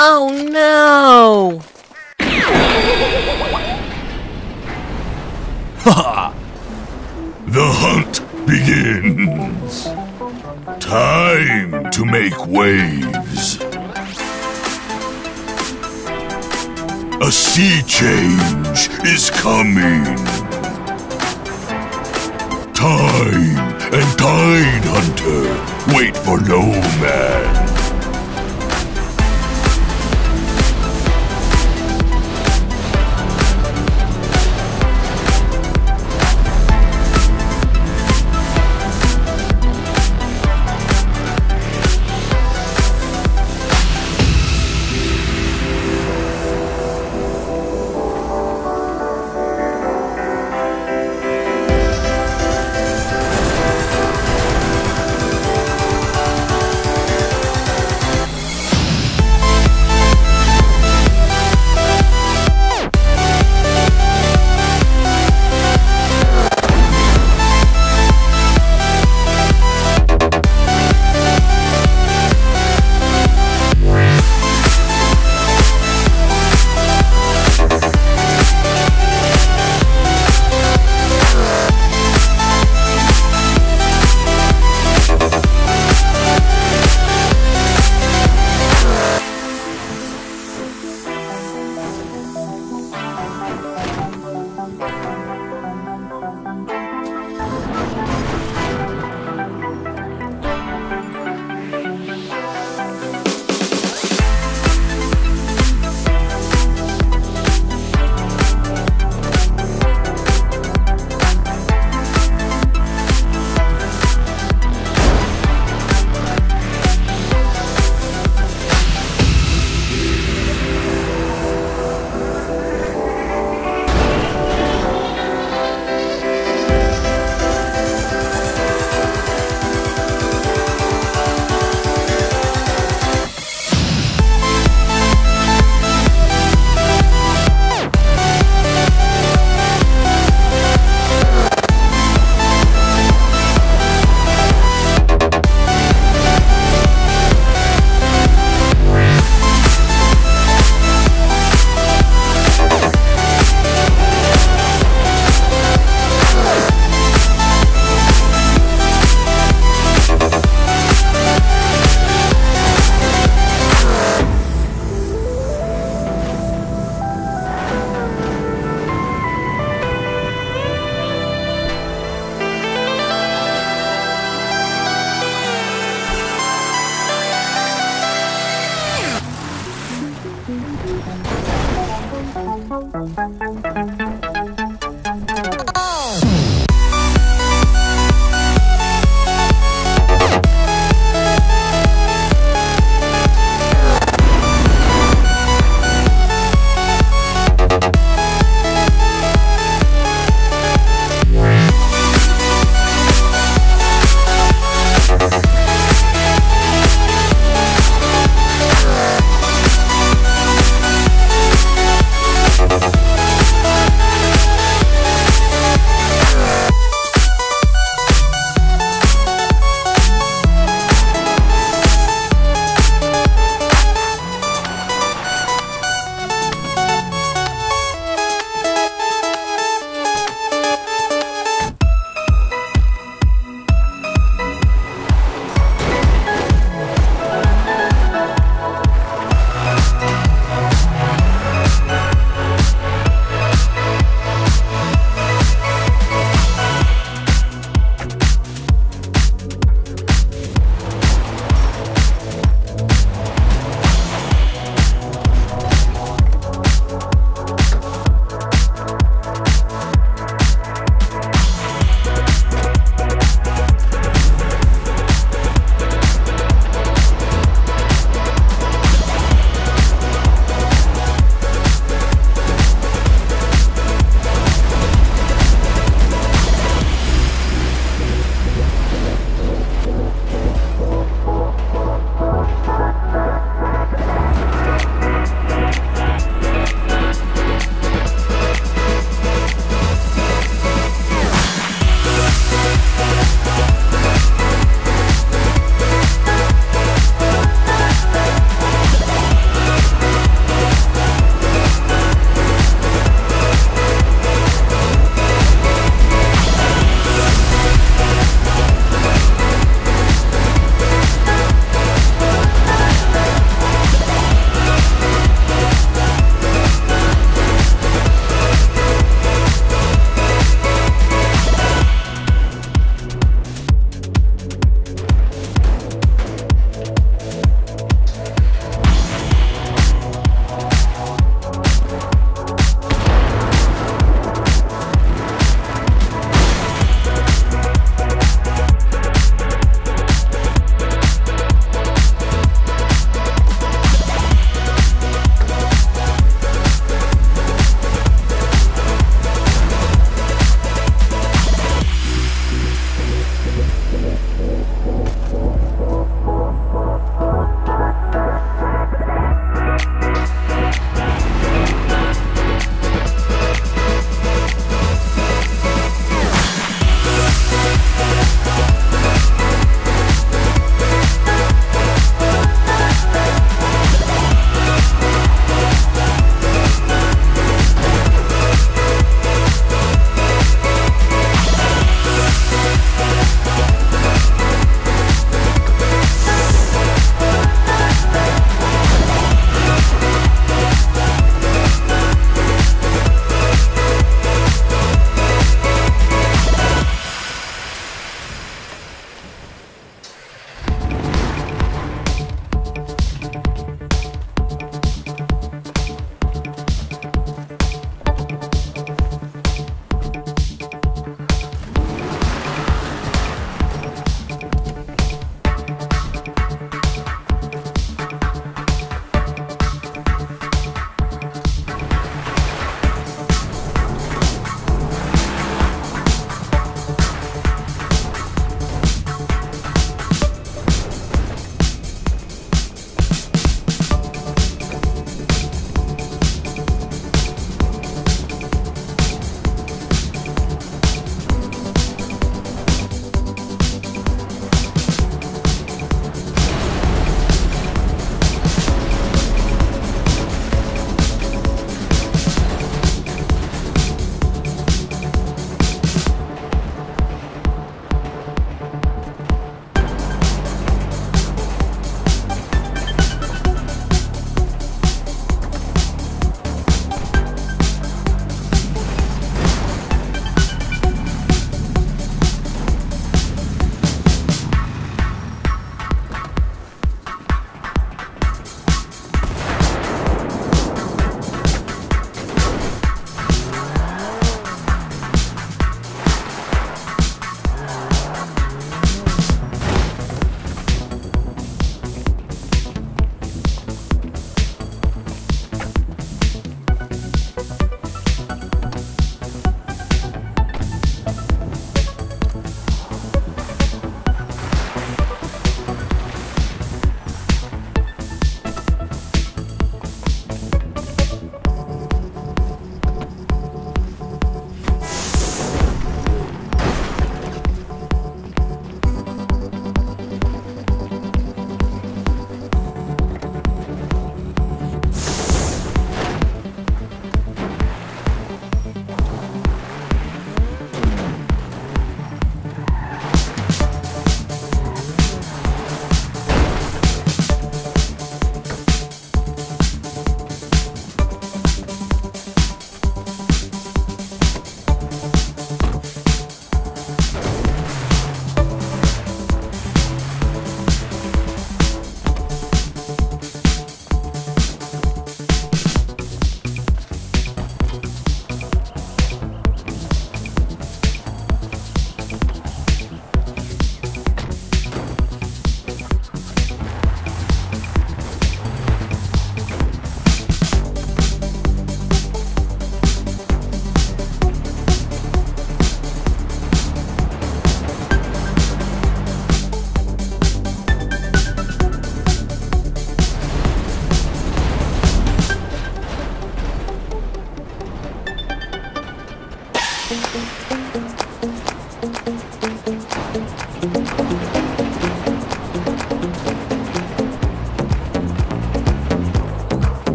Oh no! Ha! The hunt begins. Time to make waves. A sea change is coming. Time and Tide Hunter wait for no man.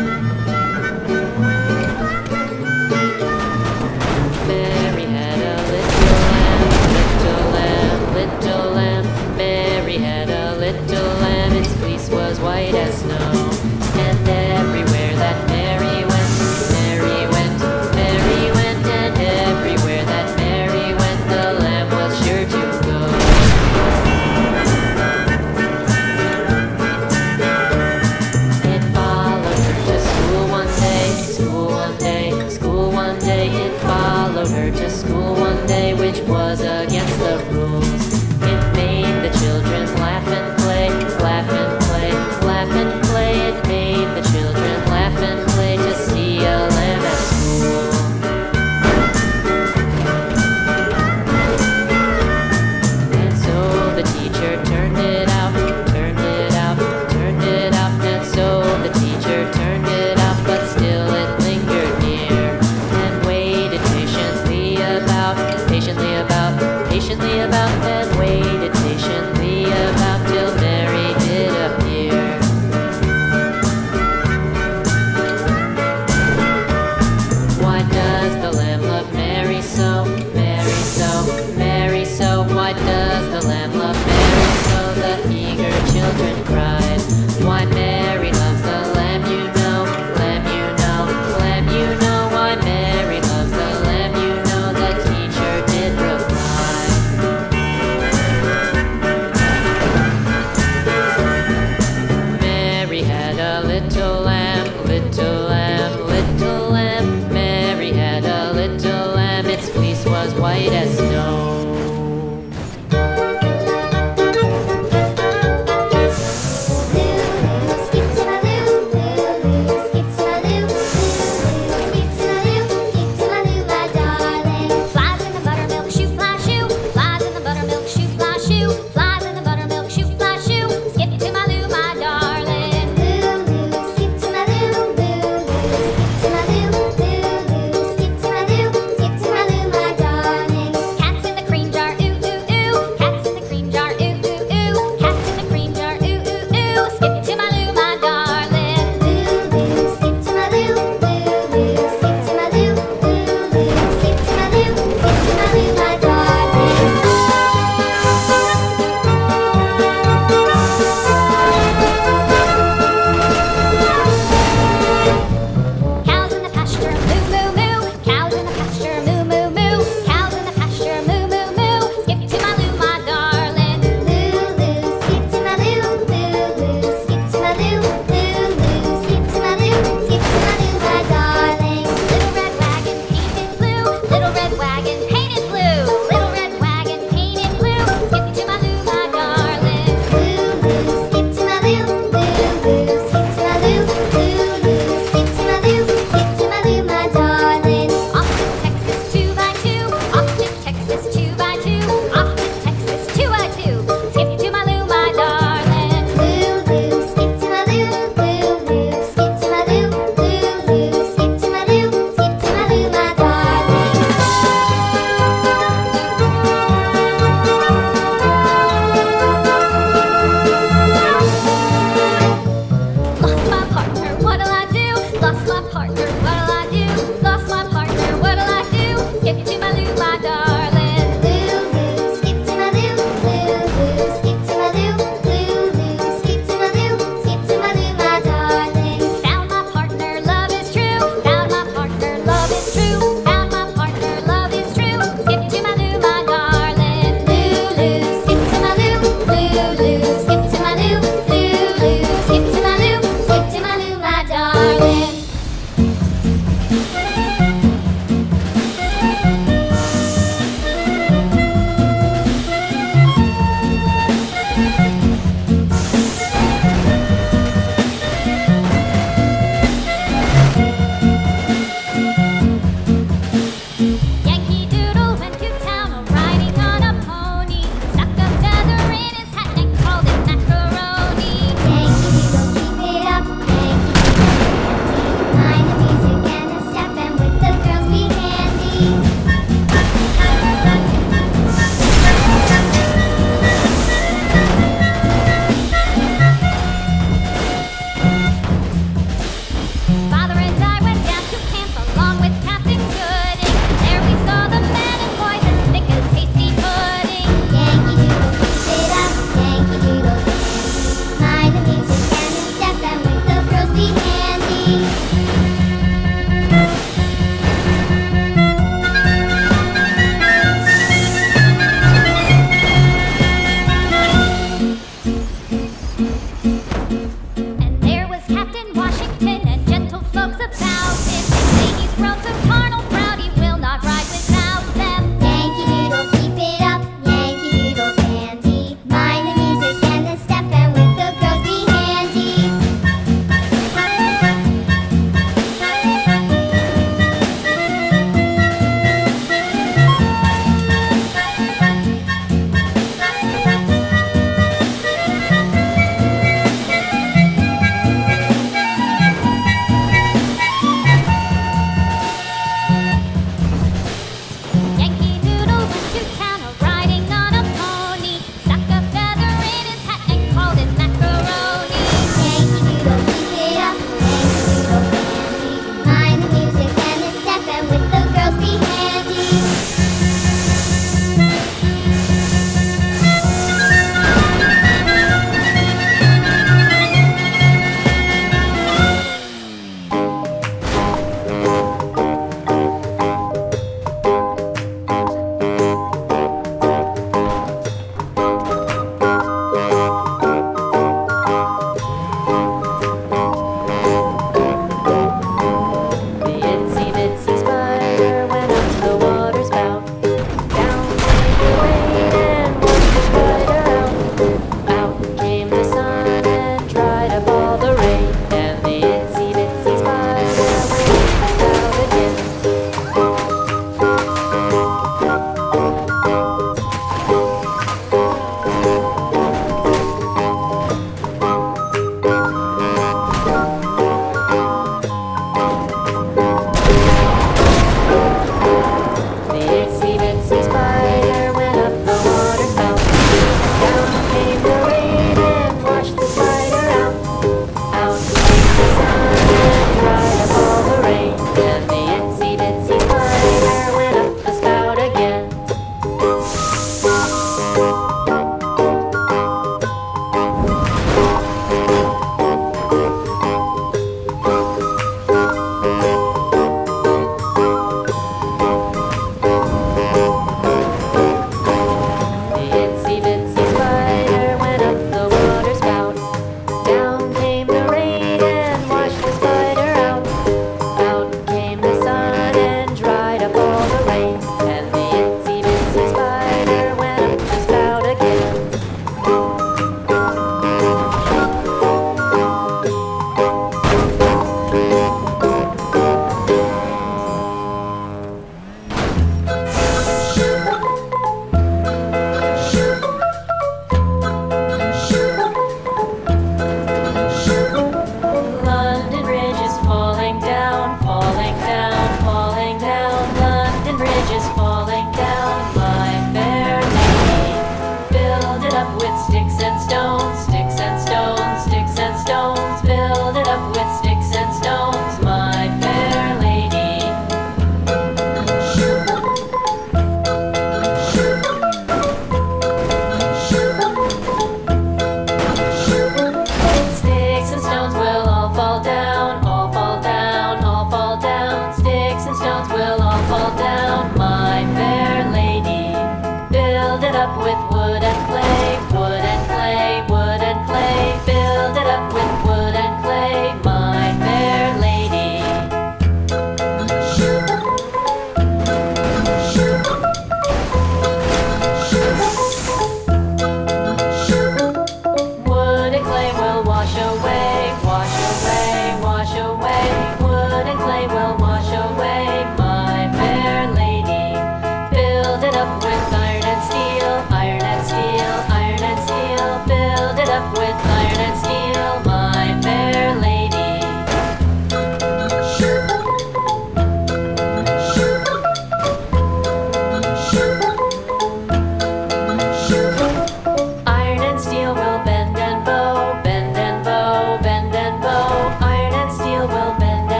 Skip to my loo, my darling.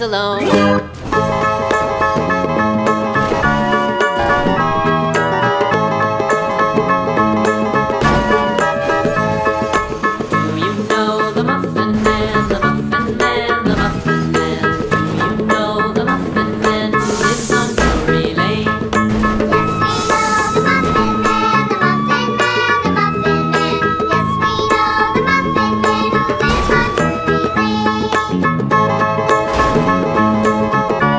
hands alone. Do you know the Muffin Man, the Muffin Man, the Muffin Man? Do you know the Muffin Man who lives on Drury Lane? Yes, we know the Muffin Man, the Muffin Man, the Muffin Man. Yes, we know the Muffin Man who lives on Drury Lane. Do you know the Muffin Man, the Muffin Man, the Muffin Man? Do you know the Muffin Man who lives on Drury Lane? Yes, we know the Muffin Man, the Muffin Man, the Muffin Man. Yes, we know the Muffin Man who lives on Drury Lane. Do you know the Muffin Man, the Muffin Man, the Muffin Man? Do you know the Muffin Man who lives on Drury Lane? Yes, we know the Muffin Man, the Muffin Man, the Muffin Man. Yes, we know the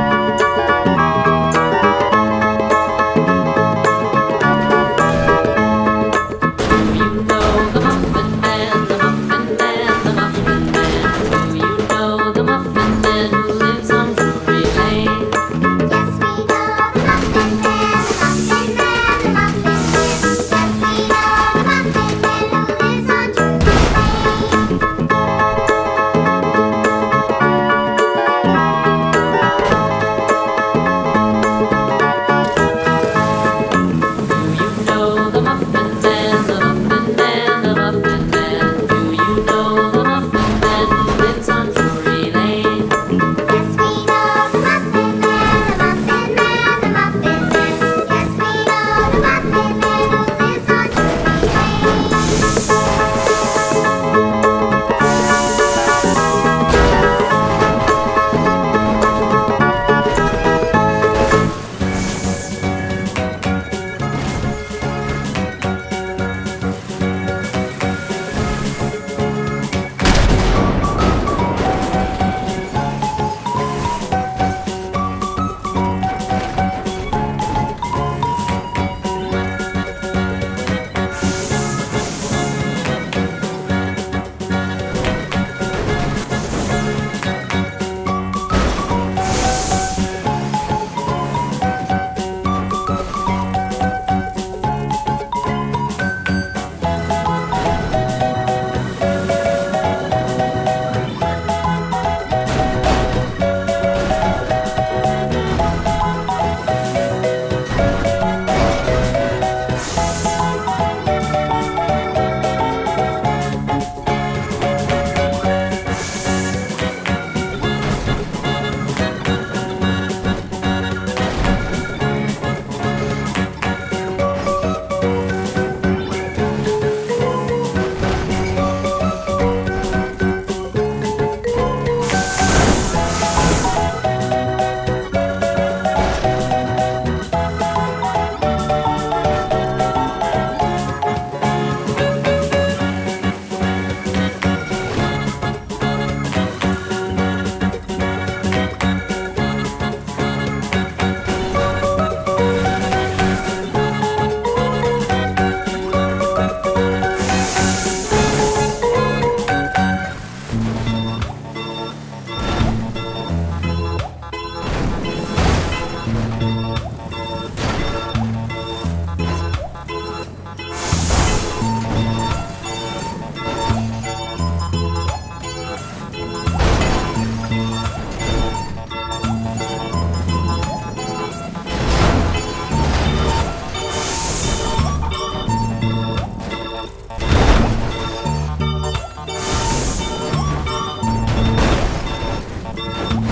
Muffin Man who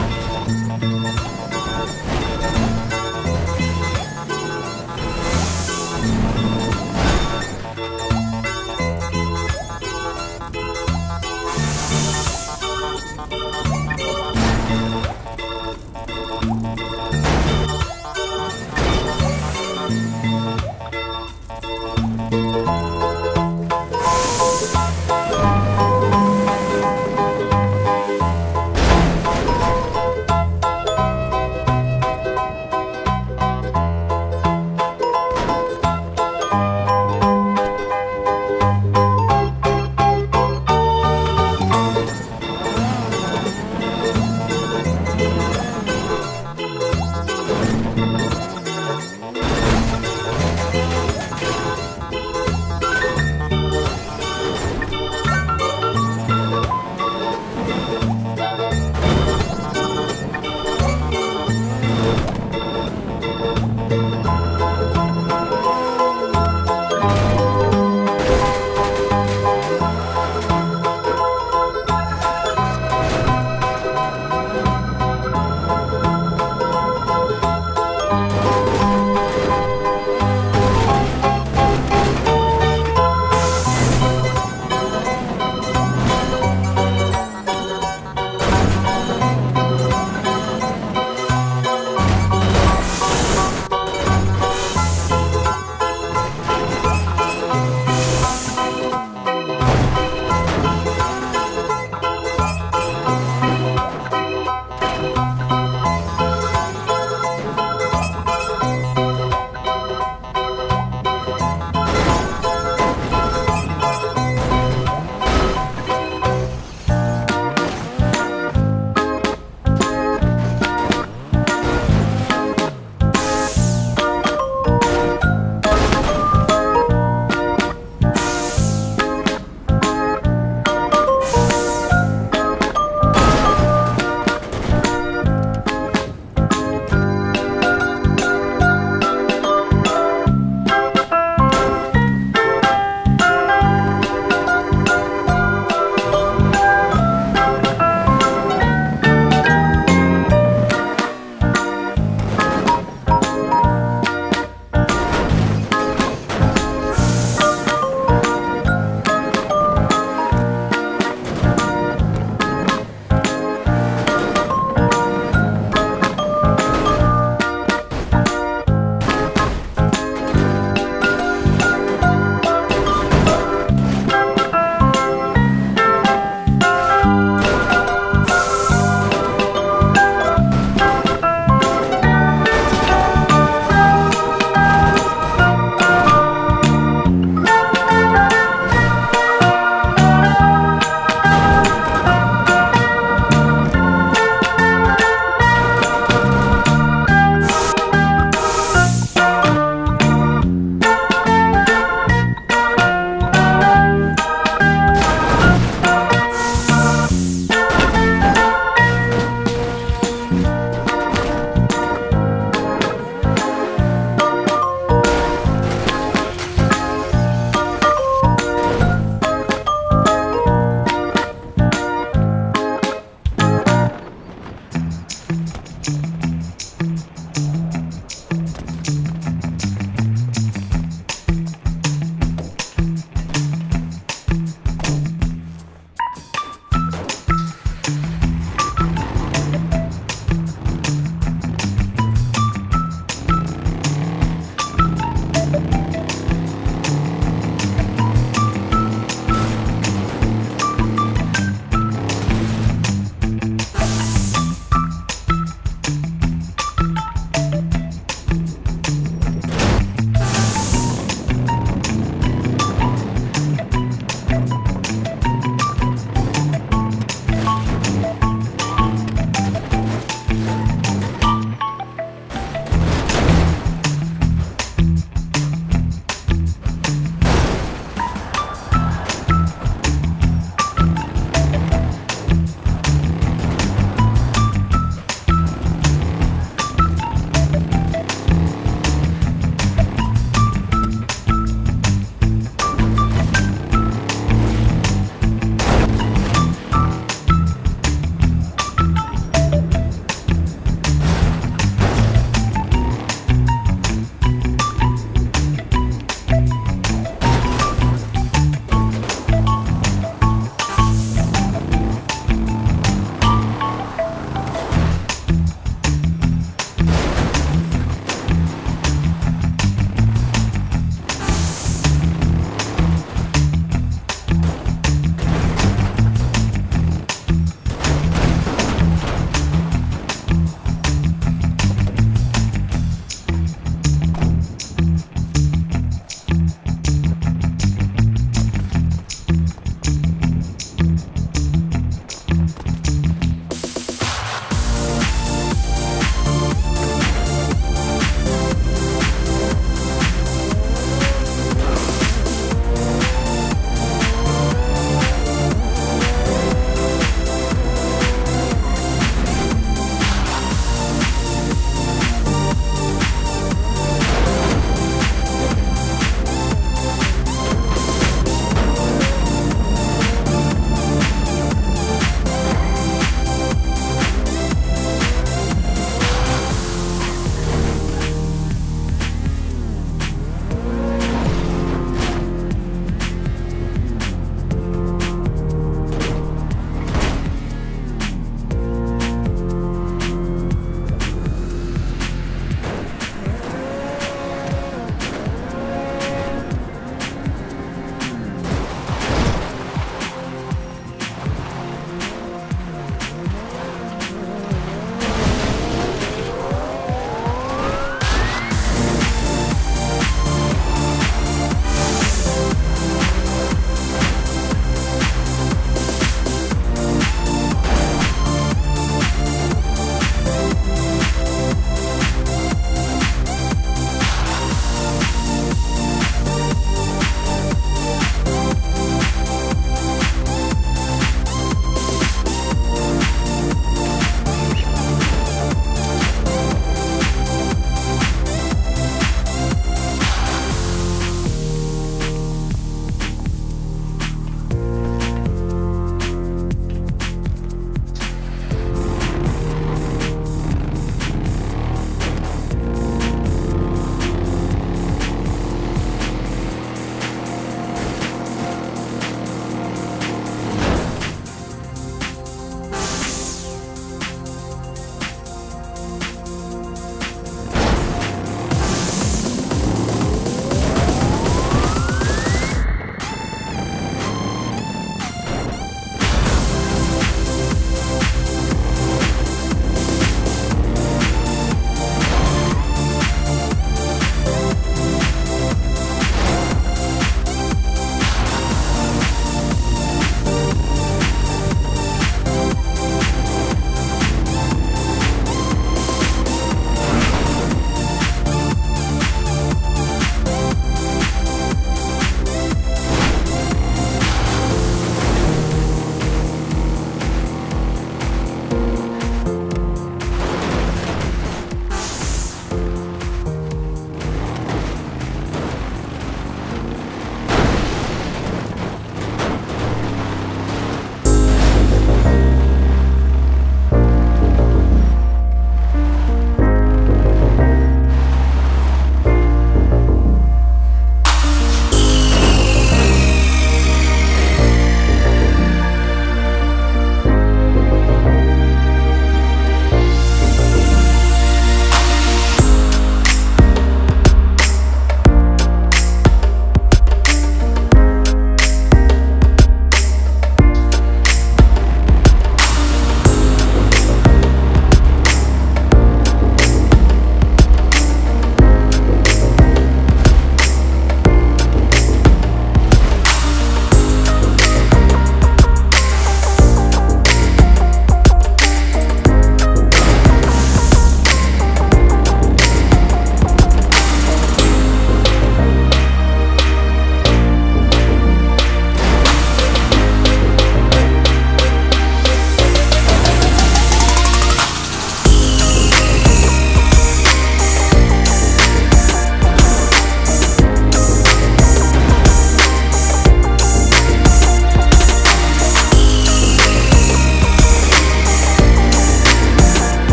lives on Drury Lane.